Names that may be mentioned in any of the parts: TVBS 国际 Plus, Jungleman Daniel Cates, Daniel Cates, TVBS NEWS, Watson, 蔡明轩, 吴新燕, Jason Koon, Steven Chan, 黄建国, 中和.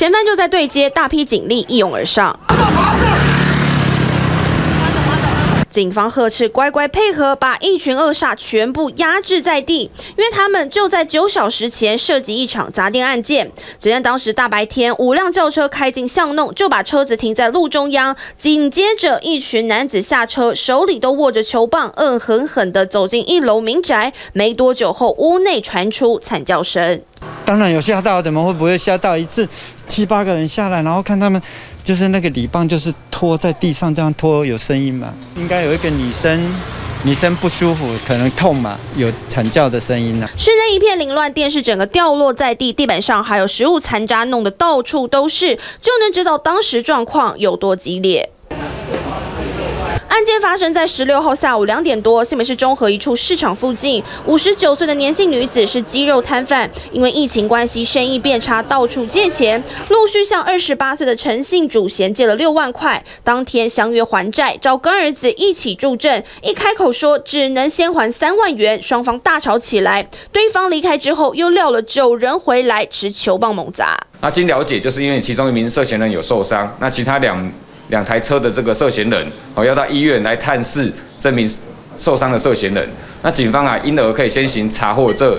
嫌犯就在对街，大批警力一拥而上。 警方呵斥乖乖配合，把一群恶煞全部压制在地，因为他们就在9小时前涉及一场砸店案件。只见当时大白天，5辆轿车开进巷弄，就把车子停在路中央。紧接着，一群男子下车，手里都握着球棒，恶狠狠地走进1楼民宅。没多久后，屋内传出惨叫声。当然有吓到，怎么会不会吓到？一次7、8个人下来，然后看他们。 就是那个礼棒，就是拖在地上这样拖，有声音嘛？应该有一个女生不舒服，可能痛嘛，有惨叫的声音呢、啊。室内一片凌乱，电视整个掉落在地，地板上还有食物残渣，弄得到处都是，就能知道当时状况有多激烈。 案件发生在16号下午2点多，新北市中和一处市场附近。59岁的年轻女子是鸡肉摊贩，因为疫情关系，生意变差，到处借钱，陆续向28岁的陈姓主嫌借了6万块。当天相约还债，找干儿子一起助阵，一开口说只能先还3万元，双方大吵起来。对方离开之后，又撂了9人回来，持球棒猛砸。那经了解，就是因为其中一名涉嫌人有受伤，那其他两台车的这个涉嫌人，要到医院来探视这名受伤的涉嫌人。那警方因而可以先行查获这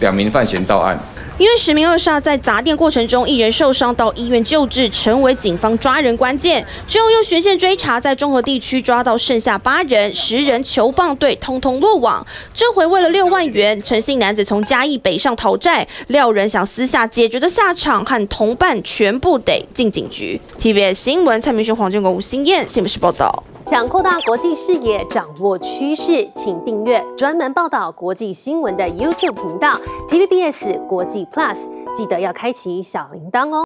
2名犯嫌到案。因为10名恶煞在砸店过程中1人受伤，到医院救治，成为警方抓人关键。之后用循线追查，在中和地区抓到剩下8人，10人球棒队通通落网。这回为了6万元，陈姓男子从嘉义北上讨债，料人想私下解决的下场，和同伴全部得进警局。TVBS 新闻蔡明轩、黄建国、吴新燕，新闻报道。想扩大国际视野，掌握趋势，请订阅专门报道国际新闻的 YouTube 频道 TVBS 国际 Plus， 记得要开启小铃铛哦。